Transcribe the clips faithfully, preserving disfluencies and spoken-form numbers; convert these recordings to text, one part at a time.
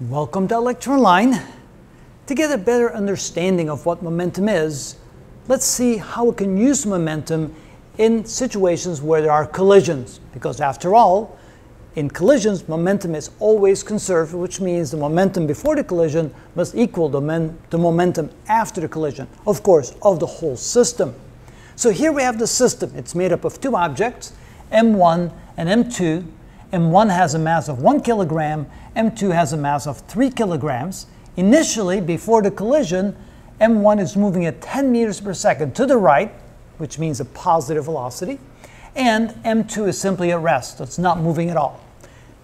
Welcome to Electron Line. To get a better understanding of what momentum is, let's see how we can use momentum in situations where there are collisions. Because after all, in collisions, momentum is always conserved, which means the momentum before the collision must equal the, the momentum after the collision, of course, of the whole system. So here we have the system. It's made up of two objects, M one and M two. M one has a mass of one kilogram, M two has a mass of three kilograms. Initially, before the collision, M one is moving at ten meters per second to the right, which means a positive velocity, and M two is simply at rest, so it's not moving at all.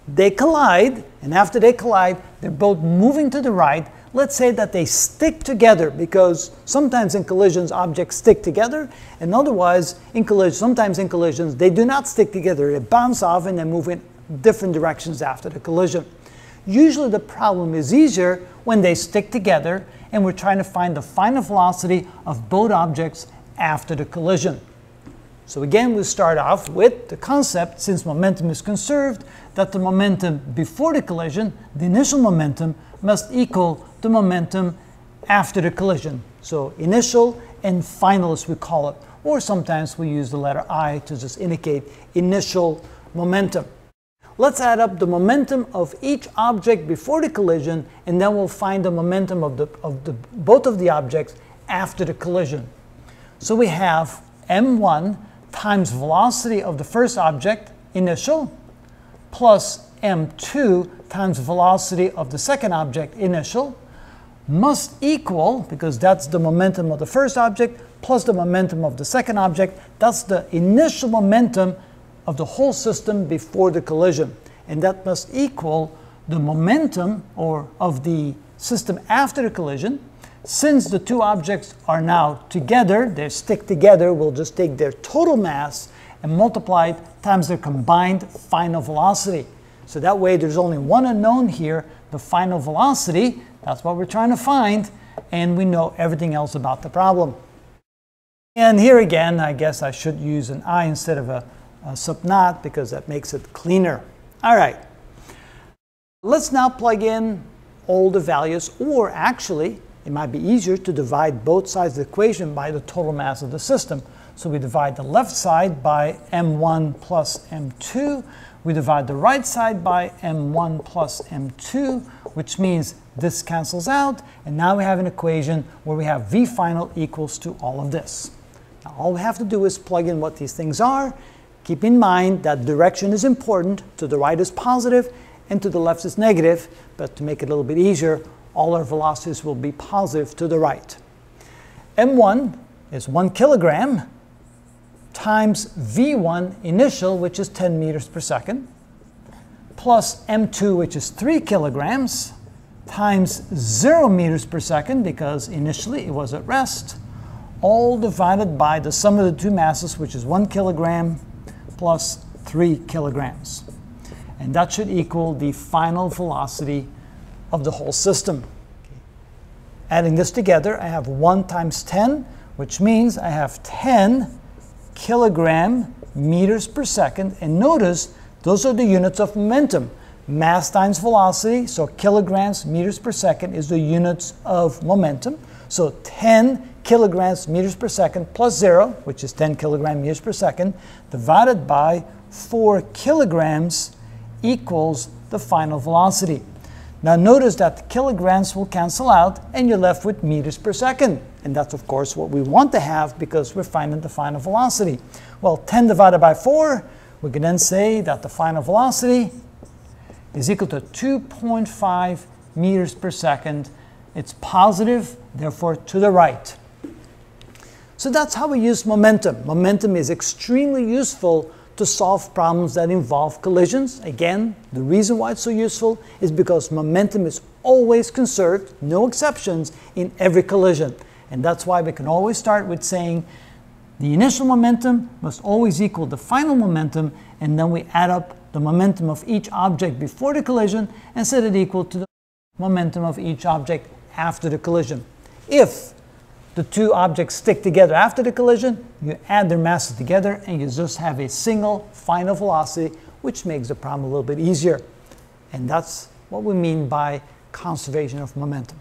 They collide, and after they collide, they're both moving to the right. Let's say that they stick together, because sometimes in collisions objects stick together, and otherwise in collisions, sometimes in collisions they do not stick together. They bounce off and they move in different directions after the collision. Usually the problem is easier when they stick together and we're trying to find the final velocity of both objects after the collision. So again, we start off with the concept, since momentum is conserved, that the momentum before the collision, the initial momentum, must equal the momentum after the collision. So initial and final, as we call it, or sometimes we use the letter I to just indicate initial momentum. Let's add up the momentum of each object before the collision, and then we'll find the momentum of, the, of the, both of the objects after the collision. So we have M one times velocity of the first object, initial, plus M two times velocity of the second object, initial, must equal, because that's the momentum of the first object, plus the momentum of the second object, that's the initial momentum of the whole system before the collision, and that must equal the momentum or of the system after the collision. Since the two objects are now together, they stick together, we'll just take their total mass and multiply it times their combined final velocity. So that way there's only one unknown here, the final velocity. That's what we're trying to find, and we know everything else about the problem. And here again, I guess I should use an I instead of a Uh, sub naught, because that makes it cleaner. All right, let's now plug in all the values, or actually it might be easier to divide both sides of the equation by the total mass of the system. So we divide the left side by M one plus M two, we divide the right side by M one plus M two, which means this cancels out, and now we have an equation where we have V final equals to all of this. Now all we have to do is plug in what these things are. Keep in mind that direction is important. To the right is positive and to the left is negative, but to make it a little bit easier, all our velocities will be positive to the right. M one is one kilogram times V one initial, which is ten meters per second, plus M two, which is three kilograms, times zero meters per second, because initially it was at rest, all divided by the sum of the two masses, which is one kilogram plus three kilograms. And that should equal the final velocity of the whole system. Adding this together, I have one times ten, which means I have ten kilogram meters per second. And notice, those are the units of momentum. Mass times velocity, so kilograms meters per second is the units of momentum. So ten kilograms meters per second plus zero, which is ten kilogram meters per second, divided by four kilograms equals the final velocity. Now notice that the kilograms will cancel out and you're left with meters per second. And that's of course what we want to have, because we're finding the final velocity. Well, ten divided by four, we can then say that the final velocity is equal to two point five meters per second. It's positive, therefore to the right. So that's how we use momentum. Momentum is extremely useful to solve problems that involve collisions. Again, the reason why it's so useful is because momentum is always conserved, no exceptions, in every collision. And that's why we can always start with saying the initial momentum must always equal the final momentum, and then we add up the momentum of each object before the collision and set it equal to the momentum of each object after the collision. If the two objects stick together after the collision, you add their masses together and you just have a single final velocity, which makes the problem a little bit easier. And that's what we mean by conservation of momentum.